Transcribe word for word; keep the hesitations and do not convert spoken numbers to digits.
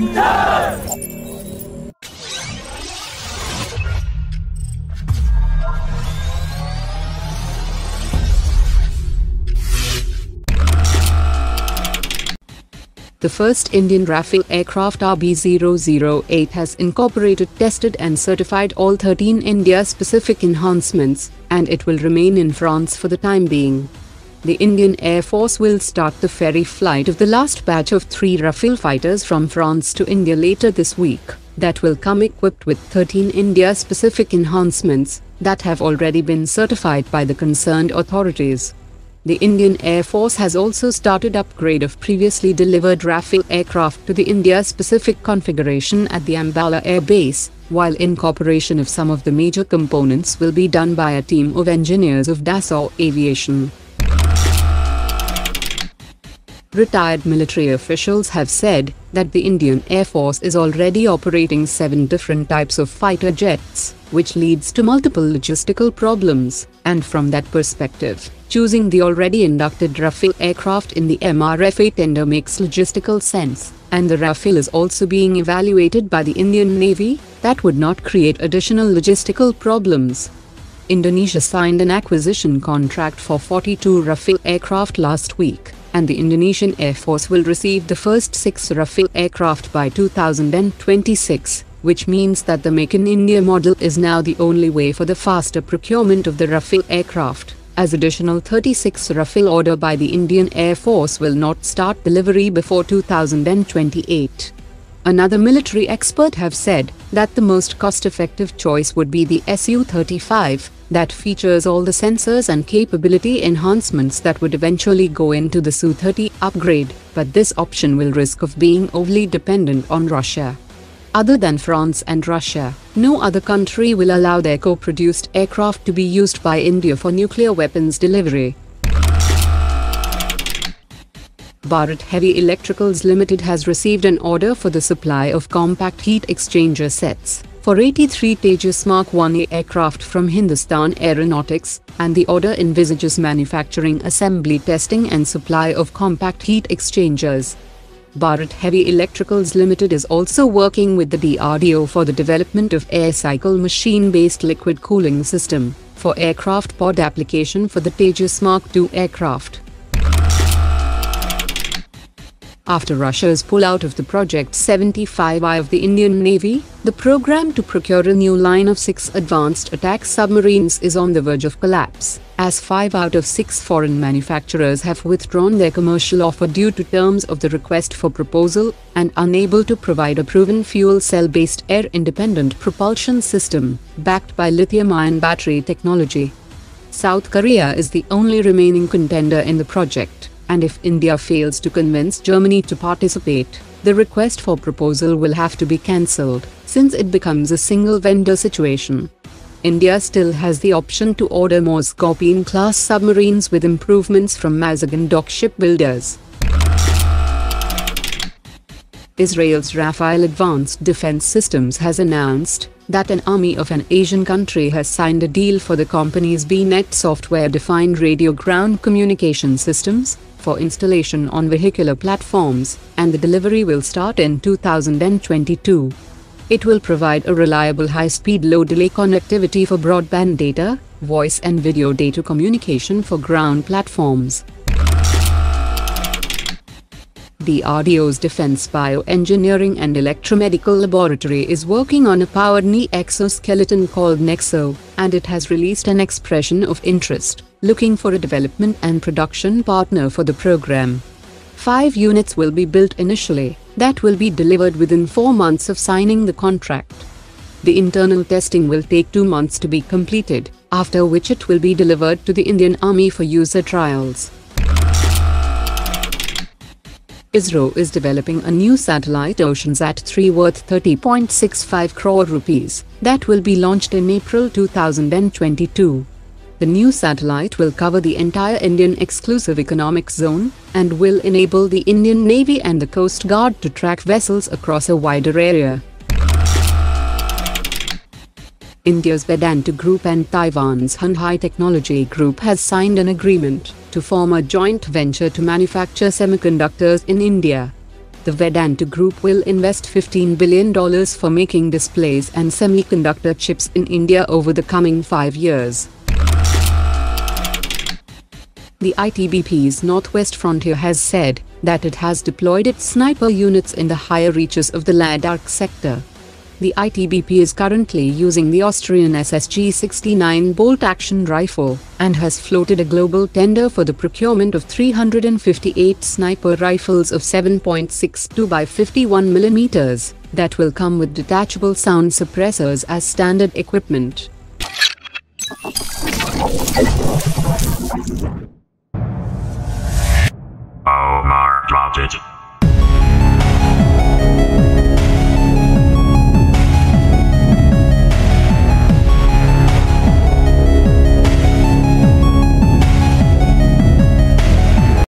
Yes! The first Indian Rafale aircraft R B zero zero eight has incorporated, tested and certified all thirteen India-specific enhancements, and it will remain in France for the time being. The Indian Air Force will start the ferry flight of the last batch of three Rafale fighters from France to India later this week, that will come equipped with thirteen India-specific enhancements, that have already been certified by the concerned authorities. The Indian Air Force has also started upgrade of previously delivered Rafale aircraft to the India-specific configuration at the Ambala Air Base, while incorporation of some of the major components will be done by a team of engineers of Dassault Aviation. Retired military officials have said that the Indian Air Force is already operating seven different types of fighter jets, which leads to multiple logistical problems, and from that perspective, choosing the already inducted Rafale aircraft in the M R F A tender makes logistical sense, and the Rafale is also being evaluated by the Indian Navy, that would not create additional logistical problems. Indonesia signed an acquisition contract for forty-two Rafale aircraft last week, and the Indonesian Air Force will receive the first six Rafale aircraft by two thousand twenty-six. Which means that the Make in India model is now the only way for the faster procurement of the Rafale aircraft, as additional thirty-six Rafale order by the Indian Air Force will not start delivery before two thousand twenty-eight. Another military expert have said that the most cost-effective choice would be the S U thirty-five, that features all the sensors and capability enhancements that would eventually go into the S U thirty upgrade, but this option will risk of being overly dependent on Russia. Other than France and Russia, no other country will allow their co-produced aircraft to be used by India for nuclear weapons delivery. Bharat Heavy Electricals Limited has received an order for the supply of compact heat exchanger sets for eighty-three Tejas Mark one A aircraft from Hindustan Aeronautics, and the order envisages manufacturing, assembly, testing and supply of compact heat exchangers. Bharat Heavy Electricals Limited is also working with the D R D O for the development of air cycle machine-based liquid cooling system for aircraft pod application for the Tejas Mark two aircraft. After Russia's pull-out of the Project seventy-five I of the Indian Navy, the program to procure a new line of six advanced attack submarines is on the verge of collapse, as five out of six foreign manufacturers have withdrawn their commercial offer due to terms of the request for proposal, and unable to provide a proven fuel cell-based air-independent propulsion system, backed by lithium-ion battery technology. South Korea is the only remaining contender in the project, and if India fails to convince Germany to participate, the request for proposal will have to be cancelled, since it becomes a single vendor situation. India still has the option to order more Scorpene-class submarines with improvements from Mazagan Dock shipbuilders. Israel's Rafael Advanced Defense Systems has announced that an army of an Asian country has signed a deal for the company's B net software-defined radio ground communication systems for installation on vehicular platforms, and the delivery will start in two thousand twenty-two. It will provide a reliable high-speed low-delay connectivity for broadband data, voice and video data communication for ground platforms. D R D O's Defense Bioengineering and Electromedical Laboratory is working on a powered knee exoskeleton called KNEXO, and it has released an expression of interest, looking for a development and production partner for the program. Five units will be built initially, that will be delivered within four months of signing the contract. The internal testing will take two months to be completed, after which it will be delivered to the Indian Army for user trials. ISRO is developing a new satellite Oceansat three worth thirty point six five crore rupees, that will be launched in April two thousand twenty-two. The new satellite will cover the entire Indian Exclusive Economic Zone, and will enable the Indian Navy and the Coast Guard to track vessels across a wider area. India's Vedanta Group and Taiwan's Hon Hai Technology Group has signed an agreement to form a joint venture to manufacture semiconductors in India. The Vedanta Group will invest fifteen billion dollars for making displays and semiconductor chips in India over the coming five years. The I T B P's Northwest Frontier has said that it has deployed its sniper units in the higher reaches of the Ladakh sector. The I T B P is currently using the Austrian S S G sixty-nine bolt-action rifle, and has floated a global tender for the procurement of three hundred fifty-eight sniper rifles of seven point six two by fifty-one millimeter, that will come with detachable sound suppressors as standard equipment. Omar dropped it.